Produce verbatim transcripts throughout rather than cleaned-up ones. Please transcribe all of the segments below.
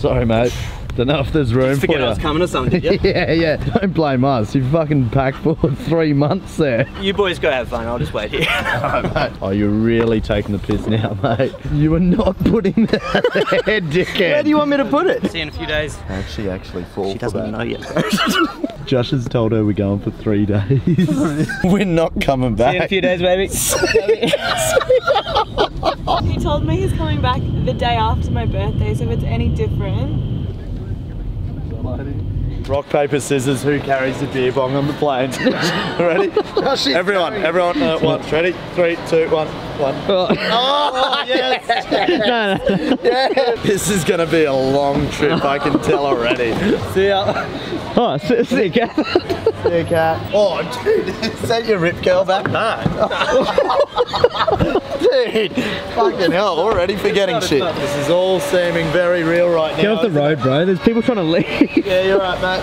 Sorry, mate. Don't know if there's room for you. Forget I was coming or something, did you? Yeah, yeah. Don't blame us. You fucking packed for three months there. You boys go have fun. I'll just wait here. Oh, mate. Oh, you're really taking the piss now, mate. You are not putting that there, dickhead. Where do you want me to put it? See you in a few days. How'd she actually fall She doesn't for that? know yet. Josh has told her we're going for three days. We're not coming back. See you in a few days, baby. He told me he's coming back the day after my birthday, so if it's any different... Rock, paper, scissors, who carries the beer bong on the plane? Ready? Oh, everyone, going. everyone, uh, once. Ready? Three, two, one, one. Oh, oh yes! yes. No, no. Yes. This is gonna be a long trip, I can tell already. See ya. Oh, see, see you, Cat. See you, Cat. Oh, dude, is that your rip curl back? No. Dude, fucking hell, already forgetting not, shit. Not. This is all seeming very real right now. Get off the road, bro. There's people trying to leave. Yeah, you're right, mate.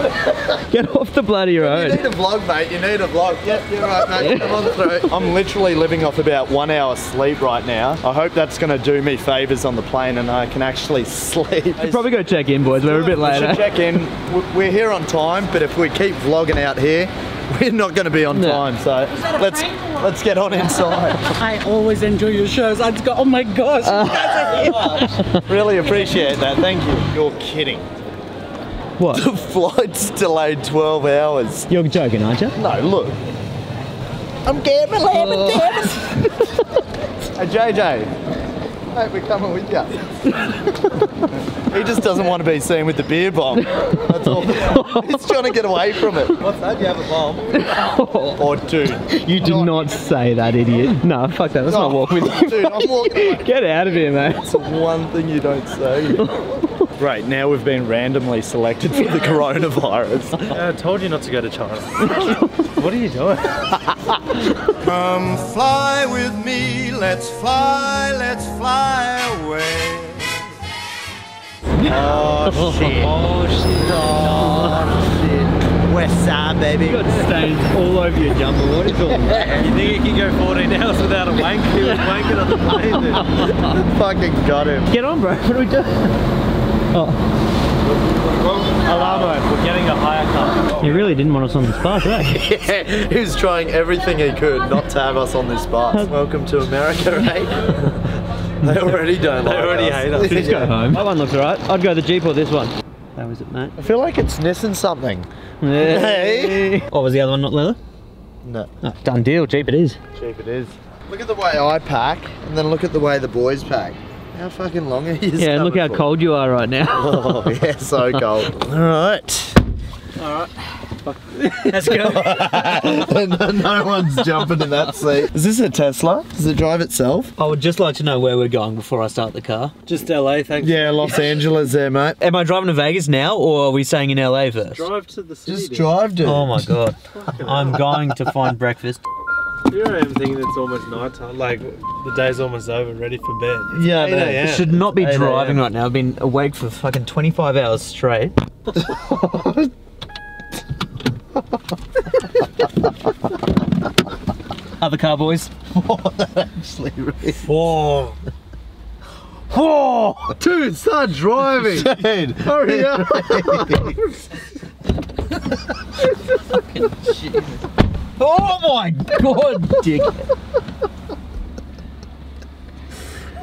Get off the bloody road. You need a vlog, mate. You need a vlog. Yep, you're right, mate. Come on through. I'm literally living off about one hour sleep right now. I hope that's going to do me favours on the plane and I can actually sleep. We'll probably go check in, boys. We're a bit later. We should check in. We're here on time, but if we keep vlogging out here, we're not going to be on no. time, so let's let's get on inside. I always enjoy your shows. I just go, oh my gosh, uh, you guys are here. Really appreciate that. Thank you. You're kidding. What? The flight's delayed twelve hours. You're joking, aren't you? No, look. I'm gambling, I'm gambling. Hey, J J. Mate, we're coming with you. He just doesn't want to be seen with the beer bomb. That's all. He's trying to get away from it. What's that? You have a bomb? Or dude. You do not, not say that, idiot. No, fuck that. Let's no, not walk with you. Dude, I'm walking away. Get out of here, mate. That's one thing you don't say. Right, now we've been randomly selected for the coronavirus. Yeah, I told you not to go to China. What are you doing? Come fly with me, let's fly, let's fly away. Oh shit. Oh shit. Oh shit. West side, baby. You've got stains all over your jumper. What is all that? You think you can go fourteen hours without a wank? He was wanking on the plane, dude. Fucking got him. Get on, bro. What are we doing? Oh. Alarmo, we're getting a higher car. He really didn't want us on this bus, right? Yeah, he was trying everything he could not to have us on this bus. Welcome to America, right? They already don't like us. They already hate us. Just go home. That one looks alright. I'd go the Jeep or this one. How is it, mate? I feel like it's missing something. Hey! Hey. Oh, was the other one not leather? No. Oh, done deal. Jeep it is. Jeep it is. Look at the way I pack, and then look at the way the boys pack. How fucking long are you? Yeah, and look how for? cold you are right now. Oh, yeah, so cold. All right. All right. Fuck. Let's go. no, no one's jumping in that seat. Is this a Tesla? Does it drive itself? I would just like to know where we're going before I start the car. Just L A, thanks. Yeah, Los Angeles there, mate. Am I driving to Vegas now, or are we staying in L A first? Drive to the city. Just drive to it. Oh, my God. I'm going to find breakfast. You're even thinking it's almost night time, like the day's almost over, ready for bed. It's yeah, I should not be driving right now. I've been awake for fucking twenty-five hours straight. Other car, boys. Oh, that actually really... Four. Oh, dude, start driving. Dude, hurry up. Fucking shit. Oh my God, dick.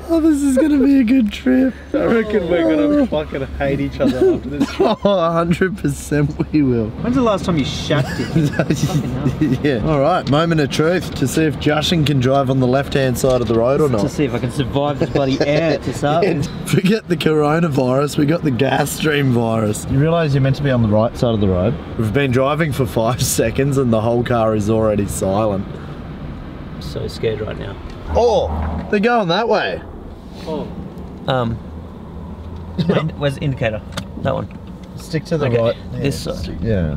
Oh, this is gonna be a good trip. I reckon oh. we're gonna fucking hate each other after this trip. Oh, one hundred percent we will. When's the last time you shat it? Yeah. Alright, moment of truth to see if Jushin can drive on the left-hand side of the road or not. To see if I can survive this bloody air to start with. Forget the coronavirus, we got the gas stream virus. You realise you're meant to be on the right side of the road? We've been driving for five seconds and the whole car is already silent. I'm so scared right now. Oh, they're going that way. Oh. Um, where's the indicator? That one. Stick to the okay. right. Yeah. This side. Yeah.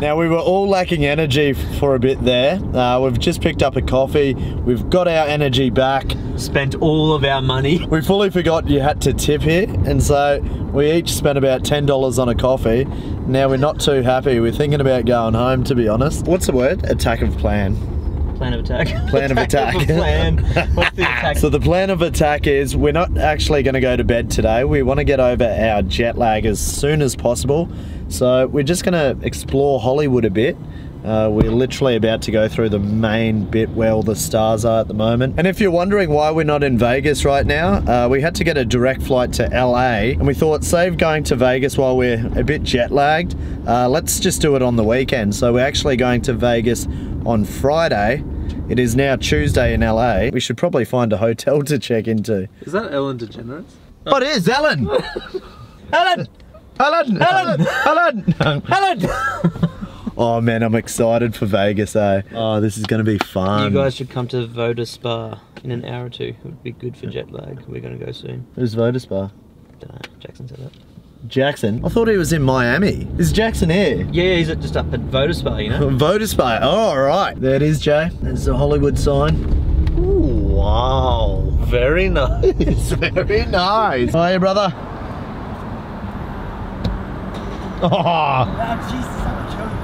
Now we were all lacking energy for a bit there. Uh, we've just picked up a coffee. We've got our energy back. Spent all of our money. We fully forgot you had to tip here, and so we each spent about ten dollars on a coffee. Now we're not too happy. We're thinking about going home, to be honest. What's the word? Attack of plan. Plan of attack. Plan of attack. Of plan. What's the attack? So the plan of attack is we're not actually going to go to bed today. We want to get over our jet lag as soon as possible. So we're just going to explore Hollywood a bit. Uh, we're literally about to go through the main bit where all the stars are at the moment. And if you're wondering why we're not in Vegas right now, uh, we had to get a direct flight to L A, and we thought, save going to Vegas while we're a bit jet lagged, uh, let's just do it on the weekend. So we're actually going to Vegas on Friday. It is now Tuesday in L A. We should probably find a hotel to check into. Is that Ellen DeGeneres? Oh, it is Ellen! Ellen! Ellen! Ellen! Ellen! Ellen! Ellen! Oh man, I'm excited for Vegas, eh? Oh, this is gonna be fun. You guys should come to Voda Spa in an hour or two. It would be good for jet lag. We're gonna go soon. Who's Voda Spa? Don't know. Jackson said that. Jackson? I thought he was in Miami. Is Jackson here? Yeah, he's just up at Voda Spa, you know? Voda Spa, oh, all right. There it is, Jay. There's the Hollywood sign. Ooh, wow. Very nice. Very nice. How are you, brother? Oh. Oh, Jesus, I'm a joke.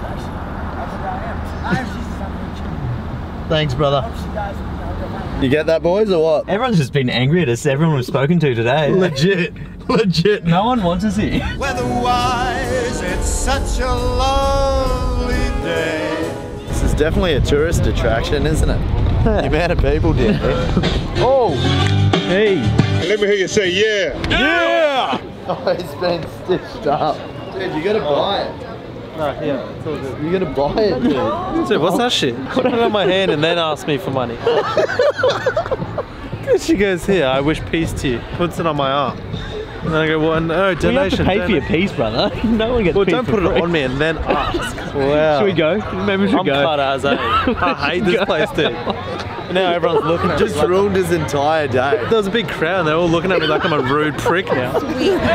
Thanks, brother. You get that, boys, or what? Everyone's just been angry at us, everyone we've spoken to today. Legit. Legit. No one wants us here. Weather-wise, it's such a lovely day. This is definitely a tourist attraction, isn't it? The amount of people did. Oh! Hey! Let me hear you say, yeah! Yeah! Oh, it's been stitched up. Dude, you gotta buy it. No, yeah, it's all good. You're gonna buy it, dude. Dude, what's that shit? Put it on my hand and then ask me for money. She goes, here, I wish peace to you. Puts it on my arm. And then I go, well, no, donation. You have to pay donation. For your peace, brother. No one gets well, peace. Well, don't put free. It on me and then ask. Wow. Should we go? Maybe we should I'm go. I'm cut as eh? I hate this place, dude. Now everyone's looking at just me. Just ruined like his entire day. There was a big crowd and they're all looking at me like I'm a rude prick now.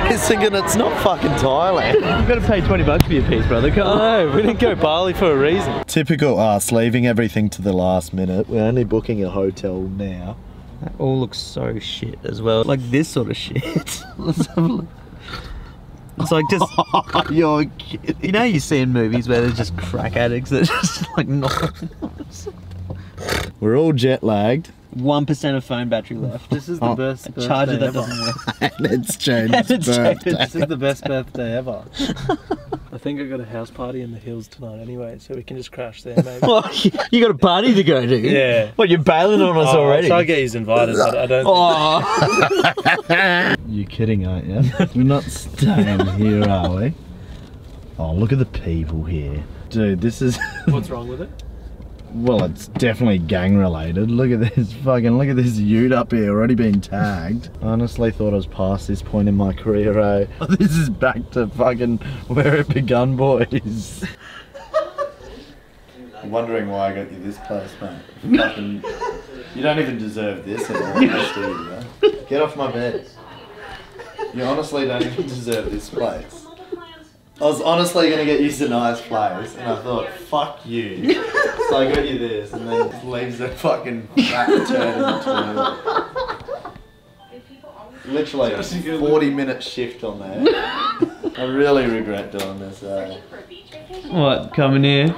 He's thinking it's not fucking Thailand. You've got to pay twenty bucks for your piece, brother. Come on. No, we didn't go Bali for a reason. Typical us, leaving everything to the last minute. We're only booking a hotel now. That all looks so shit as well. Like this sort of shit. Let's have a look. It's like just, you're kidding. You know you see in movies where there's just crack addicts that just like not. We're all jet lagged. One percent of phone battery left. This is the oh, best a birthday charger that ever. Doesn't work. And it's James' and it's birthday. This is the best birthday ever. I think I got a house party in the hills tonight anyway, so we can just crash there, maybe. Well, you got a party to go to? Yeah. What, you're bailing on us oh, already? I'll try to get you invited, but I don't think oh. You're kidding, aren't you? We're not staying here, are we? Oh, look at the people here. Dude, this is... What's wrong with it? Well, it's definitely gang related. Look at this fucking, look at this ute up here, already been tagged. I honestly thought I was past this point in my career, eh? Oh, this is back to fucking where it begun, boys. I'm wondering why I got you this place, mate. Fucking, you don't even deserve this at all, do you, eh? Get off my bed. You honestly don't even deserve this place. I was honestly going to get you to a nice place, and I thought, fuck you. So I got you this, and then it leaves the fucking fat turd in the toilet. Literally a forty minute shift on there. I really regret doing this. Uh... What, coming here?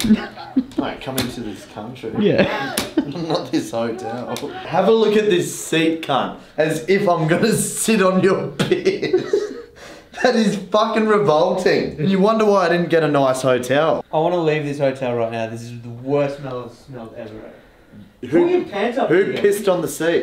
Mate, coming to this country. Yeah. Not this hotel. Have a look at this seat, cunt. As if I'm going to sit on your piss. That is fucking revolting. And you wonder why I didn't get a nice hotel. I want to leave this hotel right now. This is the worst smell I've smelled ever. Who, who pissed on the seat?